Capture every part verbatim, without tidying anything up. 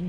been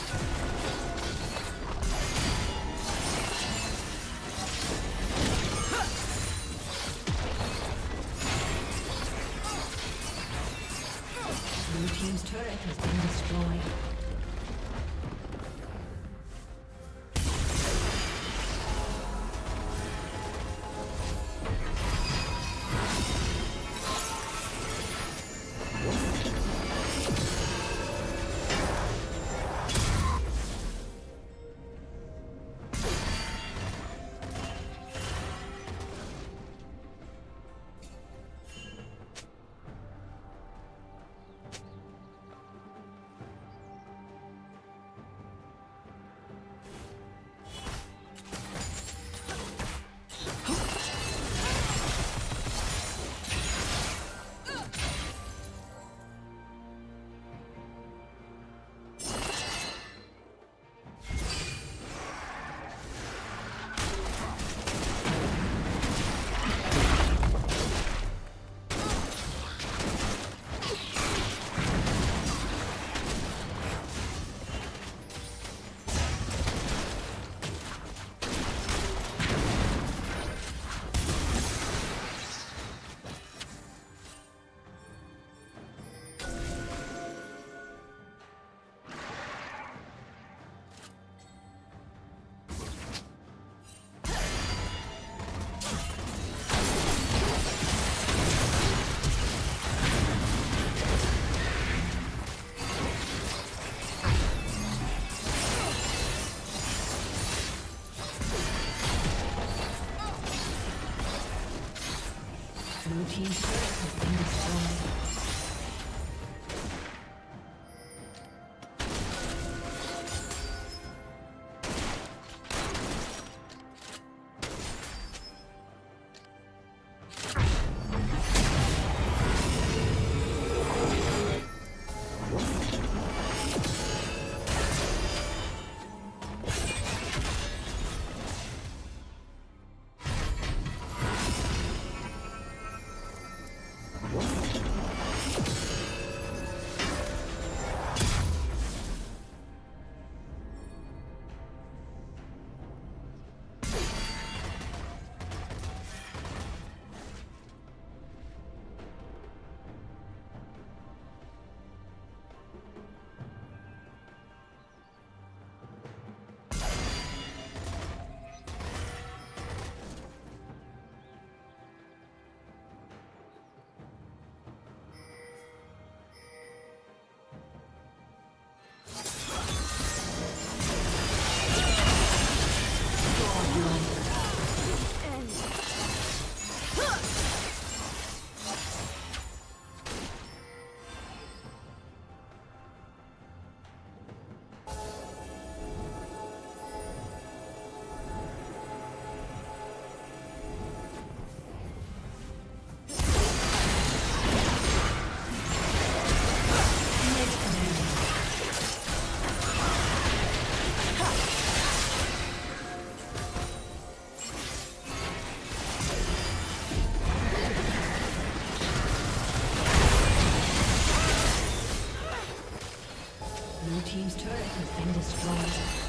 Team's turret has been destroyed. What? Blue team's turret has been destroyed.